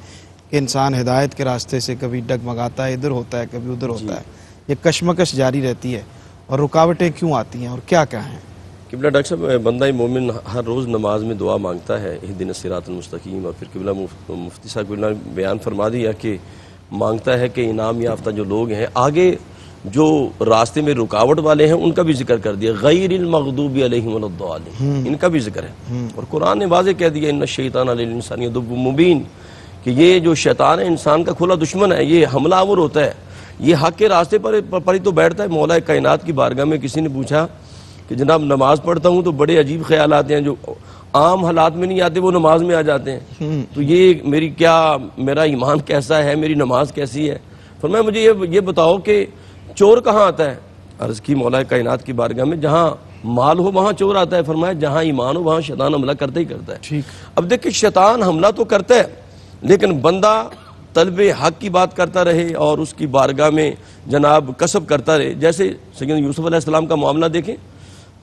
कि इंसान हिदायत के रास्ते से कभी डगमगाता है, इधर होता है कभी उधर होता है, ये कशमकश जारी रहती है, और रुकावटें क्यों आती हैं और क्या क्या हैं? किबला डॉक्टर साहब, बंदा मोमिन हर रोज़ नमाज में दुआ मांगता है, इहदिना सिरातल मुस्तकीम। और फिर किबला मुफ्ती साहब ने बयान फरमा दिया कि मांगता है कि इनाम याफ्ता जो लोग हैं, आगे जो रास्ते में रुकावट वाले हैं उनका भी जिक्र कर दिया, गैरिल मग़दूबी अलैहिम वलद्दालिन, इनका भी जिक्र है। और कुरान ने वाज़े कह दिया, इन्ना शैतान लिल इंसानी अदुव्वुम मुबीन, कि ये जो शैतान है इंसान का खुला दुश्मन है, ये हमला आवर होता है, ये हक़ के रास्ते पर पर ही तो बैठता है। मौला कायनात की बारगाह में किसी ने पूछा कि जनाब नमाज पढ़ता हूँ तो बड़े अजीब ख्याल आते हैं, जो आम हालात में नहीं आते वो नमाज में आ जाते हैं, तो ये मेरी क्या, मेरा ईमान कैसा है, मेरी नमाज कैसी है? फरमाया मुझे ये ये बताओ कि चोर कहाँ आता है? अर्ज़ की मौला कायनात की बारगाह में, जहाँ माल हो वहाँ चोर आता है। फरमाया जहाँ ईमान हो वहाँ शैतान हमला करता ही करता है। अब देखिए, शैतान हमला तो करता है, लेकिन बंदा तलबे हक़ की बात करता रहे और उसकी बारगाह में जनाब कसब करता रहे। जैसे सैयद यूसुफ अलैहिस्सलाम का मामला देखें,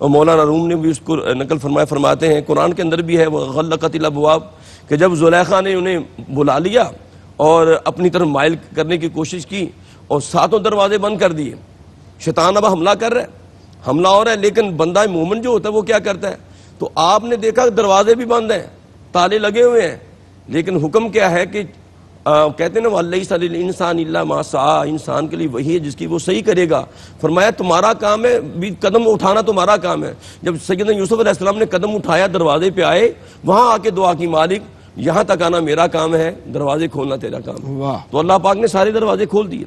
और मौलाना रूम ने भी उसको नकल फरमाया, फरमाते हैं कुरान के अंदर भी है, वह गल्लक़तिल अबवाब, कि जब जुलैखा ने उन्हें बुला लिया और अपनी तरफ माइल करने की कोशिश की और सातों दरवाजे बंद कर दिए। शैतान अब हमला कर रहा है, हमला हो रहा है, लेकिन बंदा मोमिन जो होता है वो क्या करता है? तो आपने देखा दरवाजे भी बंद हैं, ताले लगे हुए हैं, लेकिन हुक्म क्या है कि आ, कहते ना वल्लैसा लिल इंसान इल्ला मा सआ, इंसान के लिए वही है जिसकी वो सही करेगा। फरमाया तुम्हारा काम है भी कदम उठाना, तुम्हारा काम है। जब सैयदना यूसुफ अलैहिस्सलाम ने कदम उठाया, दरवाजे पे आए, वहाँ आके दुआ की, मालिक यहाँ तक आना मेरा काम है, दरवाजे खोलना तेरा काम है। तो अल्लाह पाक ने सारे दरवाजे खोल दिए।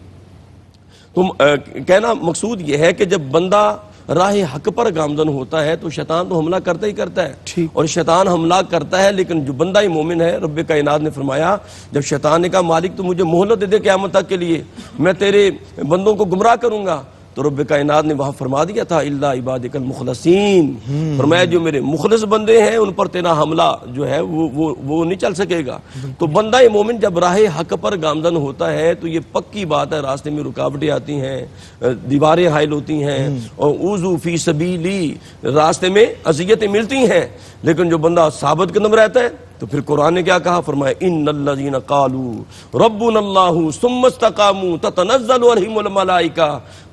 तो आ, कहना मकसूद ये है कि जब बंदा राह हक पर गामजन होता है तो शैतान तो हमला करता ही करता है, और शैतान हमला करता है, लेकिन जो बंदा ही मोमिन है, रब कायनात ने फरमाया जब शैतान ने कहा मालिक तो मुझे मोहलत दे दे क़यामत तक के लिए, मैं तेरे बंदों को गुमराह करूंगा, तो रब कायनात ने वहाँ फरमा दिया था इल्ला इबादिकल मुखलसीन। फरमाया जो मेरे मुखलस बंदे हैं उन पर तेरा हमला जो है वो वो वो नहीं चल सकेगा। तो बंदा ही मोमिन जब राह हक पर गामजन होता है तो ये पक्की बात है, रास्ते में रुकावटें आती हैं, दीवारें हायल होती हैं, और उजू फी सबीली, रास्ते में अजियतें मिलती हैं, लेकिन जो बंदा साबित कदम रहता है तो फिर कुरान ने क्या कहा? फरमाया इन्नल्लज़ीना क़ालू रब्बुनल्लाहु सुम्मा इस्तक़ामू ततनज़्ज़लु अलैहिमुल मलाइका।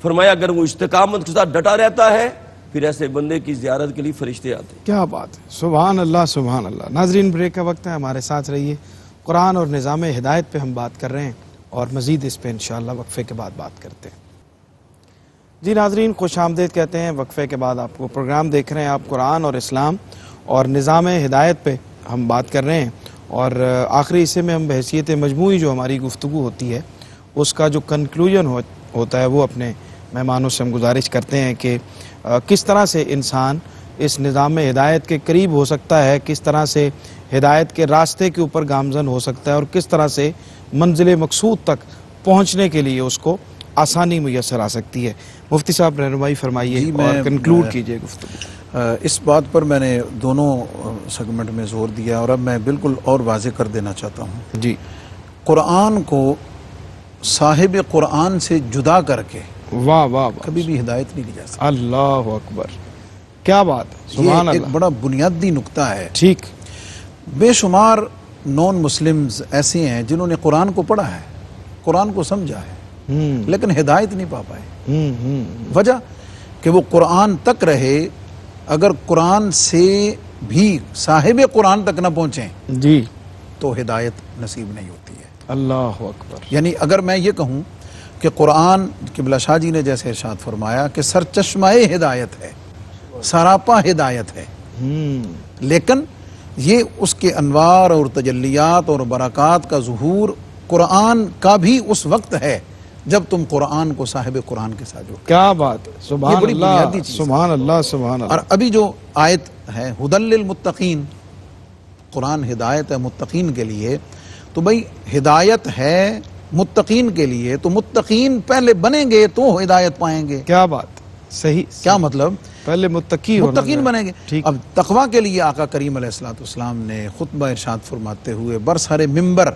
फरमाया अगर वो इस्तिकामत के साथ डटा रहता है फिर ऐसे बंदे की ज़ियारत के लिए फरिश्ते आते हैं। क्या बात है, सुभान अल्लाह, सुभान अल्लाह। नाज़रीन, ब्रेक का वक्त है, हमारे साथ रहिए। कुरान और निज़ाम हिदायत पर हम बात कर रहे हैं और मज़ीद इस पर इंशाअल्लाह वक्फ़े के बाद बात करते हैं। जी नाज़रीन, खुश आमदीद कहते हैं। वक्फ़े के बाद आपको प्रोग्राम देख रहे हैं आप, कुरान और इस्लाम और निज़ाम हिदायत पर हम बात कर रहे हैं, और आखिरी हिस्से में हम बहसीत मजमूई जो हमारी गुफ्तगू होती है उसका जो कंक्लूजन हो, होता है वो अपने मेहमानों से हम गुजारिश करते हैं कि आ, किस तरह से इंसान इस निज़ाम हिदायत के करीब हो सकता है, किस तरह से हिदायत के रास्ते के ऊपर गामजन हो सकता है, और किस तरह से मंजिल मकसूद तक पहुँचने के लिए उसको आसानी मुयसर आ सकती है। मुफ्ती साहब, रहनुमाई फरमाइए और कंक्लूड कीजिए गुफ्तगू। इस बात पर मैंने दोनों सेगमेंट में ज़ोर दिया और अब मैं बिल्कुल और वाज़े कर देना चाहता हूँ। जी, कुरान को साहिब कुरान से जुदा करके वाह वाह कभी भी हिदायत नहीं की जा सकती। अल्लाह अकबर, क्या बात है, सुभान अल्लाह। एक बड़ा बुनियादी नुक्ता है। ठीक, बेशुमार नॉन मुस्लिम्स ऐसे हैं जिन्होंने कुरान को पढ़ा है, कुरान को समझा है, लेकिन हिदायत नहीं पा पाए। वजह कि वो कुरान तक रहे, अगर कुरान से भी साहिब कुरान तक न पहुँचें जी तो हिदायत नसीब नहीं होती है। अल्लाह हू अकबर। यानी अगर मैं ये कहूँ कि कुरान क़िबला शाह जी ने जैसे इरशाद फरमाया कि सरचश्माए हिदायत है, सरापा हिदायत है, लेकिन ये उसके अनवार और तजल्लियात और बरक़ात का ज़ुहूर कुरान का भी उस वक्त है जब तुम कुरान को साहिब कुरान के साथ जोड़ो। क्या बात है, सुभान अल्लाह, सुभान अल्लाह, सुभान अल्लाह। और अभी जो आयत है हुदल लिल मुत्तकीन, कुरान हिदायत है मुत्तकीन के लिए, तो भाई हिदायत है मुत्तकीन के लिए, तो मुत्तकीन पहले बनेंगे तो हिदायत पाएंगे। क्या बात, सही, सही। क्या मतलब, पहले मुत्तकी मुत्तकीन बनेंगे। अब तकवा के लिए आका करीम अलैहिस्सलाम ने खुतबा इरशाद फरमाते हुए बरसरे मिंबर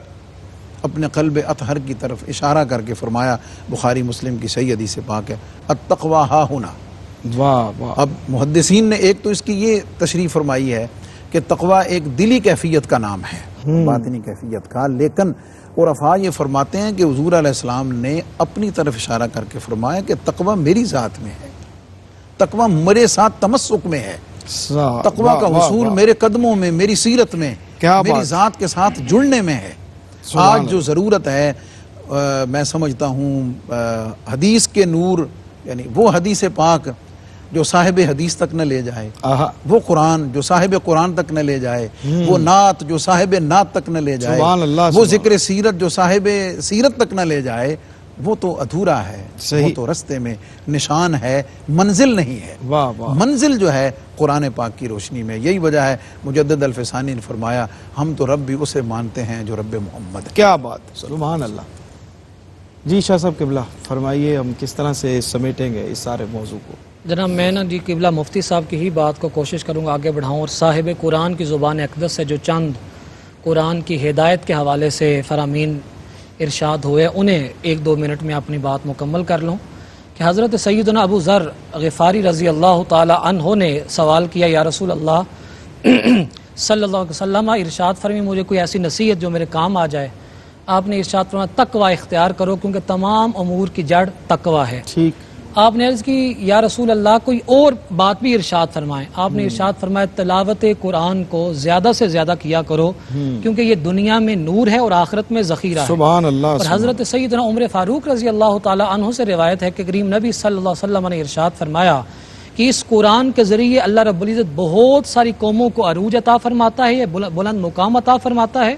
अपने क़ल्ब अतहर की तरफ इशारा करके फरमाया, बुखारी मुस्लिम की सही हदीस पाक है, अत्तकवा हा हुना। वाह वाह। अब मुहद्दिसीन ने एक तो इसकी ये तशरीफ़ फरमाई है कि तकवा एक दिली कैफियत का नाम है, बातिनी कैफियत का, लेकिन उरफ़ा ये फरमाते हैं कि हुज़ूर अलैहिस्सलाम ने अपनी तरफ इशारा करके फरमाया कि तकवा मेरी ज़ात में है, तकवा मेरे साथ तमस्सुक में है, तकवा का हुसूल मेरे कदमों में, मेरी सीरत में, मेरी ज़ात के साथ जुड़ने में है। आज जो ज़रूरत है, आ, मैं समझता हूँ हदीस के नूर, यानी वो हदीस पाक जो साहिब हदीस तक न ले जाए, वो कुरान जो साहिब कुरान तक न ले जाए, वो नात जो साहिब नात तक न ले जाए, वो जिक्र सीरत जो साहिब सीरत तक न ले जाए, वो तो अधूरा है, वो तो रस्ते में निशान है, मंजिल नहीं है। वाह वाह। मंजिल जो है कुरान पाक की रोशनी में। यही वजह है मुज़द्दद अलफिसानी ने फरमाया, हम तो रब भी उसे मानते हैं जो रब मोहम्मद। क्या बात, सुभान अल्लाह। जी शाह साहब क़िबला फरमाइए, हम किस तरह से समेटेंगे इस सारे मौजू को? जनाब मैं ना जी क़िबला मुफ्ती साहब की ही बात को कोशिश करूँगा आगे बढ़ाऊँ और साहिब कुरान की ज़ुबान अक़दस से जो चंद कुरान की हिदायत के हवाले से फरामीन इरशाद हुए उन्हें एक दो मिनट में अपनी बात मुकम्मल कर लूँ। कि हज़रत सैयदना अबू जर गफारी रज़ी अल्लाह ताला अन्हो ने सवाल किया, या रसूल अल्लाह सल्लल्लाहु अलैहि वसल्लम इरशाद फरमी, मुझे कोई ऐसी नसीहत जो मेरे काम आ जाए। आपने इरशाद फरमाया तकवा इख्तियार करो क्योंकि तमाम अमूर की जड़ तकवा है। ठीक। आपने अर्ज़ की, या रसूल अल्लाह कोई और बात भी इरशाद फरमाएं। आपने इरशाद फरमाया तलावत कुरान को ज़्यादा से ज़्यादा किया करो क्योंकि ये दुनिया में नूर है और आखिरत में ज़ख़ीरा है। सुभान अल्लाह। और हज़रत सैयदना उमर फ़ारूक रज़ी अल्लाह ताला अन्हु से रिवायत है कि करीम नबी सल्लल्लाहु अलैहि वसल्लम ने इरशाद फरमाया कि इस कुरान के ज़रिए अल्लाह रब्बुल इज़्ज़त बहुत सारी कौमों को अरूज अता फ़रमाता है, बुलंद मुकाम अता फ़रमाता है,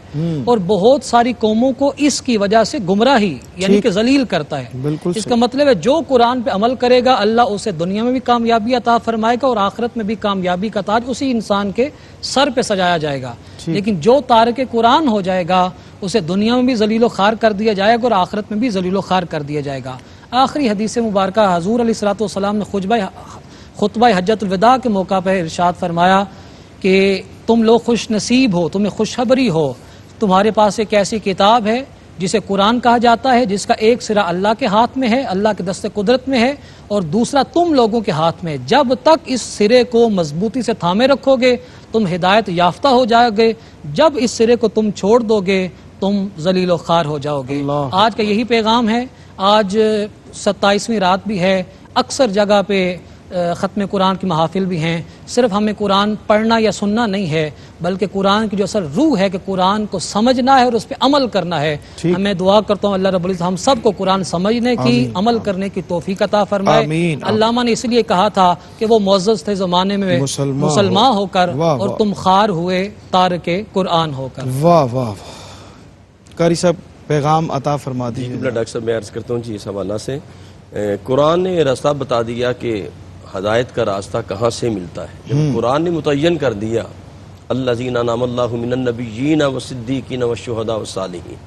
और बहुत सारी कौमों को इसकी वजह से गुमराही यानी कि जलील करता है। इसका मतलब है जो कुरान पे अमल करेगा अल्लाह उसे दुनिया में भी कामयाबी अता फ़रमाएगा और आखिरत में भी कामयाबी का ताज उसी इंसान के सर पे सजाया जाएगा। लेकिन जो तारक कुरान हो जाएगा उसे दुनिया में भी जलीलो खार कर दिया जाएगा और आखिरत में भी जलीलो खार कर दिया जाएगा। आखिरी हदीस मुबारक हजूर अलैहिस्सलातु वस्सलाम ने खुतबा खुतबा हज्जतुल विदा के मौका पर इरशाद फरमाया कि तुम लोग खुश नसीब हो, तुम्हें खुशखबरी हो, तुम्हारे पास एक ऐसी किताब है जिसे कुरान कहा जाता है जिसका एक सिरा अल्लाह के हाथ में है, अल्लाह के दस्ते कुदरत में है, और दूसरा तुम लोगों के हाथ में है। जब तक इस सिरे को मजबूती से थामे रखोगे तुम हिदायत याफ्ता हो जाओगे, जब इस सिरे को तुम छोड़ दोगे तुम जलीलो खार हो जाओगे। आज का यही पैगाम है। आज सत्ताईसवीं रात भी है, अक्सर जगह पे ख़त्म कुरान की महाफिल भी हैं। सिर्फ हमें कुरान पढ़ना या सुनना नहीं है बल्कि कुरान की जो असल रूह है कि कुरान को समझना है और उस पर अमल करना है। मैं दुआ करता हूँ अल्लाह रब्बुल इज़्ज़त हम सबको कुरान समझने की, अमल करने की तौफीक अता फरमाए। अल्लामा ने इसलिए कहा था कि वो मुअज़्ज़ज़ थे ज़माने में मुसलमान होकर और तुम खार हुए तारके कुरान होकर। वाह वाह। कारी साहब पैगाम अता फरमा दीजिए। डॉक्टर साहब मैं अर्ज़ करता हूँ जी इस हवाला से कुरान ने रास्ता बता दिया कि हदायत का रास्ता कहाँ से मिलता है। जब कुरान ने मुतय्यन कर दिया अल्लज़ीना नामल्लाहु मिनन नबिय्यीना वस्सिद्दीकीना वश्शुहदा वस्सालिहीन,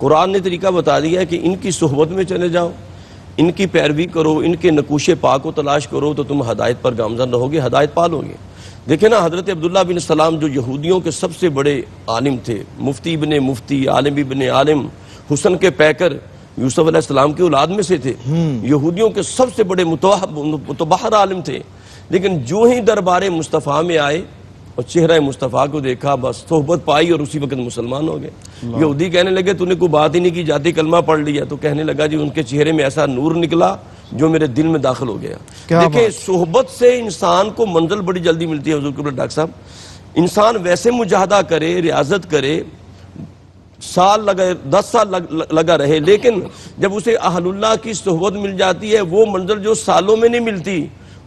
कुरान ने तरीका बता दिया कि इनकी सोहबत में चले जाओ, इनकी पैरवी करो, इनके नकूशे पाक को तलाश करो तो तुम हदायत पर गामज़न रहोगे, हदायत पालोगे। देखे ना हजरत अब्दुल्लाह बिन सलाम जो यहूदियों के सबसे बड़े आलिम थे, मुफ्ती बने मुफ्ती, आलिम बने आलिम, हुसन के पैकर यूसुफ अलैहिस्सलाम की औलाद में से थे, यहूदियों के सबसे बड़े मुतबहर आलिम थे, लेकिन जो ही दरबार मुस्तफ़ा में आए और चेहरा मुस्तफ़ा को देखा बस सोहबत पाई और उसी वक्त मुसलमान हो गए। यहूदी कहने लगे तूने कोई बात ही नहीं की, जाते कलमा पढ़ लिया, तो कहने लगा जी उनके चेहरे में ऐसा नूर निकला जो मेरे दिल में दाखिल हो गया। देखिए सोहबत से इंसान को मंजिल बड़ी जल्दी मिलती है। हुजूर डॉक्टर साहब इंसान वैसे मुजाहदा करे, रियाजत करे, साल लगे, दस साल लग, लगा रहे, लेकिन जब उसे अहलुल्लाह की सोहबत मिल जाती है, वो मंजर जो सालों में नहीं मिलती,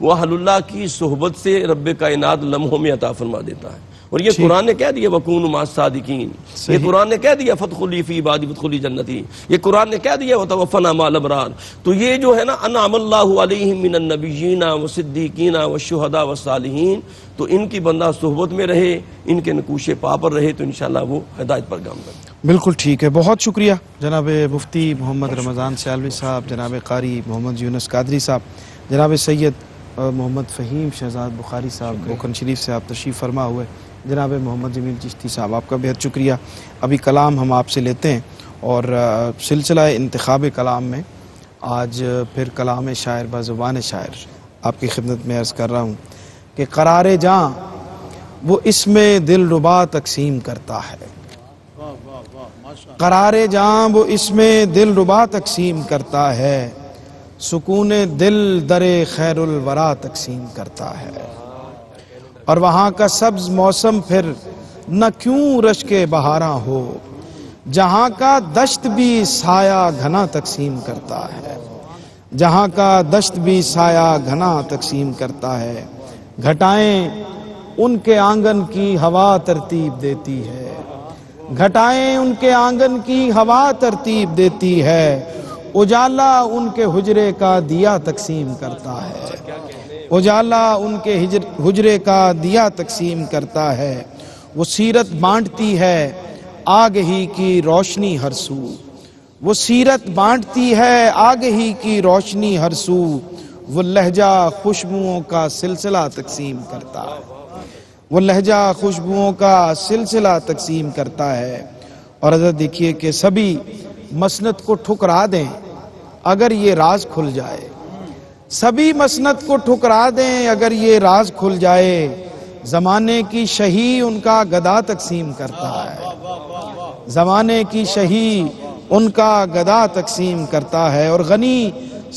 वो अहलुल्लाह की सोहबत से रब्बे कायनात लम्हों में अता फरमा देता है। और ये कुरान ने कह दिया वकून मास सादिकीन, ये कुरान ने कह दिया फतखुली फी इबादी फतखुली जन्नती, ये कुरान ने कह दिया वतवफ़ना मअल अबरार। तो ये जो है ना अनअमल्लाहु अलैहिम मिनन नबिय्यीना व सिद्दीकीना व शुहदा व सालिहीन, तो इनकी बंदा सोहबत में रहे, इनके नकूश पा पर रहे, तो इंशाल्लाह वो हिदायत पर काम करें। बिल्कुल ठीक है, बहुत शुक्रिया जनाब मुफ्ती मोहम्मद रमजान सियालवी साहब, जनाब कारी मोहम्मद यूनुस कादरी साहब, जनाब सैयद मोहम्मद फहीम शहजाद बुखारी साहब बोकन शरीफ साहब तशरीफ़ फरमा हुए, जनाब मोहम्मद जमील चिश्ती साहब, आपका बेहद शुक्रिया। अभी कलाम हम आपसे लेते हैं और सिलसिला इंतखाब कलाम में आज फिर कलाम शायर बाज़ुबान शायर आपकी खिदमत में अर्ज़ कर रहा हूँ कि करार जाँ वो इसमें दिल रुबा तकसीम करता है, करार जाँ वो इसमें दिल रुबा तकसीम करता है, सुकून दिल दरे खैरुल वरा तकसीम करता है, और वहाँ का सब्ज़ मौसम फिर न क्यों रश्के बहारा हो, जहाँ का दश्त भी साया घना तकसीम करता है, जहाँ का दश्त भी साया घना तकसीम करता है, घटाएं उनके आंगन की हवा तरतीब देती है, घटाएं उनके आंगन की हवा तरतीब देती है, उजाला उनके हुजरे का दिया तकसीम करता है, उजाला उनके हुजरे का दिया तकसीम करता है, वो सीरत बांटती है आग ही की रोशनी हर सू, वो सीरत बांटती है आग ही की रोशनी हर सू, वो लहजा खुशबुओं का सिलसिला तकसीम करता है, वो लहजा खुशबुओं का सिलसिला तकसीम करता है। और अगर देखिए कि सभी मसनत को ठुकरा दें अगर ये राज खुल जाए, सभी मसनत को ठुकरा दें अगर ये राज खुल जाए, ज़माने की शही उनका गदा तकसीम करता है, ज़माने की शही उनका गदा तकसीम करता है, और गनी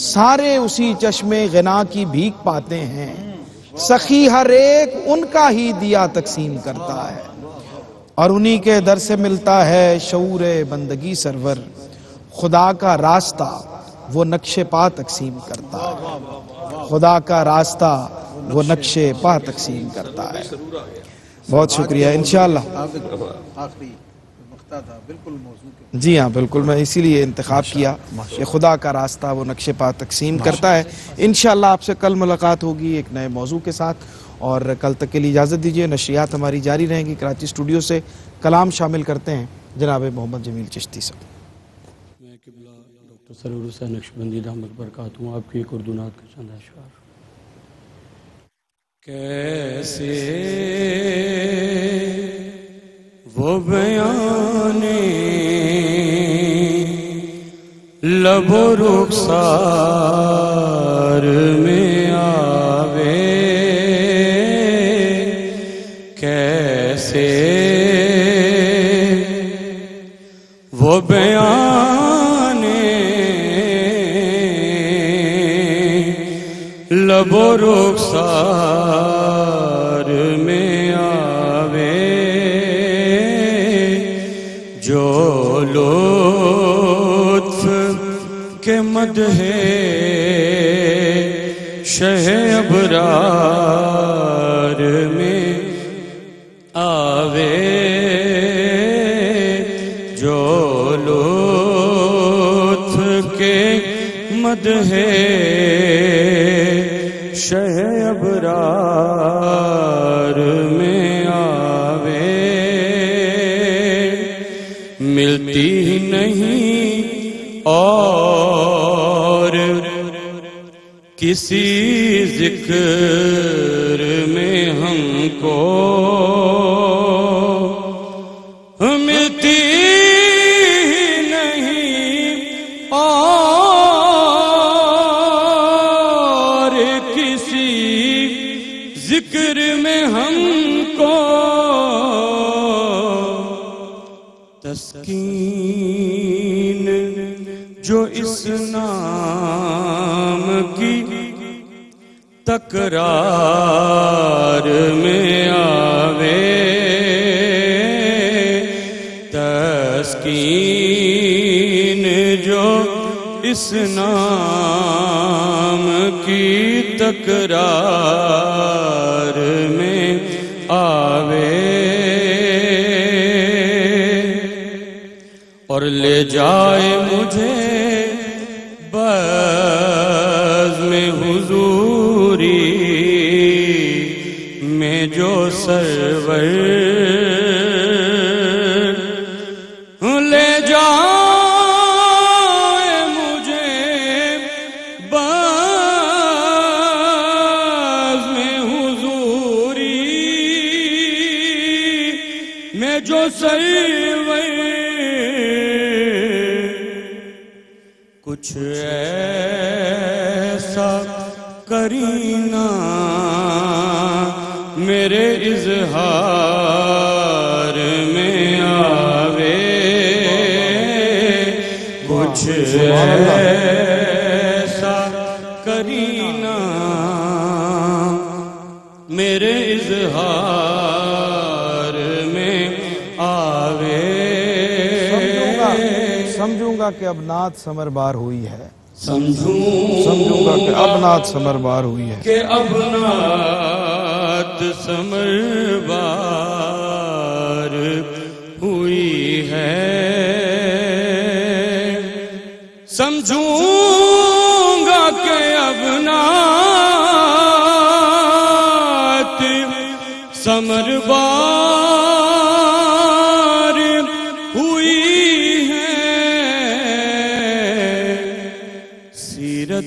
सारे उसी चश्मे गना की भीख पाते हैं, सखी हर एक उनका ही दिया तकसीम करता है, और उन्हीं के दर से मिलता है शऊर बंदगी सरवर, खुदा का रास्ता वो नक्शे पा तकसीम करता है, खुदा का रास्ता वो नक्शे पा तकसीम करता है। बहुत शुक्रिया, इंशाल्लाह जी हाँ बिल्कुल, मैं इसीलिए इंतखाब किया कि खुदा का रास्ता वो नक्शे पा तकसीम करता है। इंशाल्लाह आपसे कल मुलाकात होगी एक नए मौजू के साथ, और कल तक के लिए इजाज़त दीजिए। नशरियात हमारी जारी रहेंगी। कराची स्टूडियो से कलाम शामिल करते हैं जनाब मोहम्मद जमील चिश्ती साहब। डॉक्टर सरवर हुसैन नक्शबंदी दामद बरकत हूँ, आपकी एक उर्दू नात का चंद अशआर। कैसे वो बयाने लबो रुखसार में आवे, कैसे वो बयान लबो रुखसार में आवे, जो लुत्फ के मदहे शह अबरार में आवे, जो लुत्फ के मदहे शह अबरार में आवे, मिलती ही नहीं और किसी जिक्र में हमको, मिलती तस्कीन जो इस नाम की तकरार में आवे, तस्कीन तस्कीन जो इस नाम की तकरार में आवे और ले जाए मुझे बज़्म हुजूरी में जो सरवर कुछ ऐसा करीना मेरे इजहार में आवे कुछ ऐसा करीना मेरे इजहार में आवे। समझूंगा कि अब नात समरबार हुई है, समझूंगा कि अब नात समरबार हुई है कि अब नात समरबार हुई है, समझूंगा कि अब नात समरबार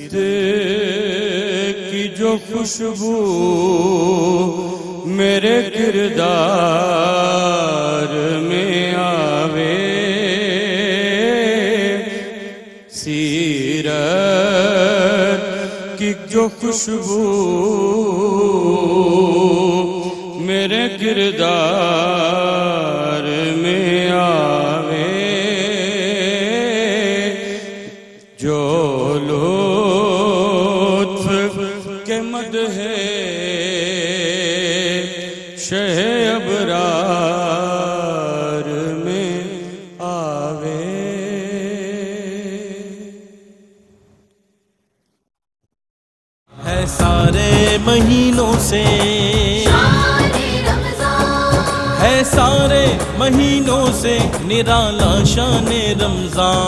की जो खुशबू मेरे किरदार में आवे, सीरत की जो खुशबू मेरे किरदार में आवे। जो अबरार में आवे। है सारे महीनों से है सारे महीनों से निराला शान रमजान।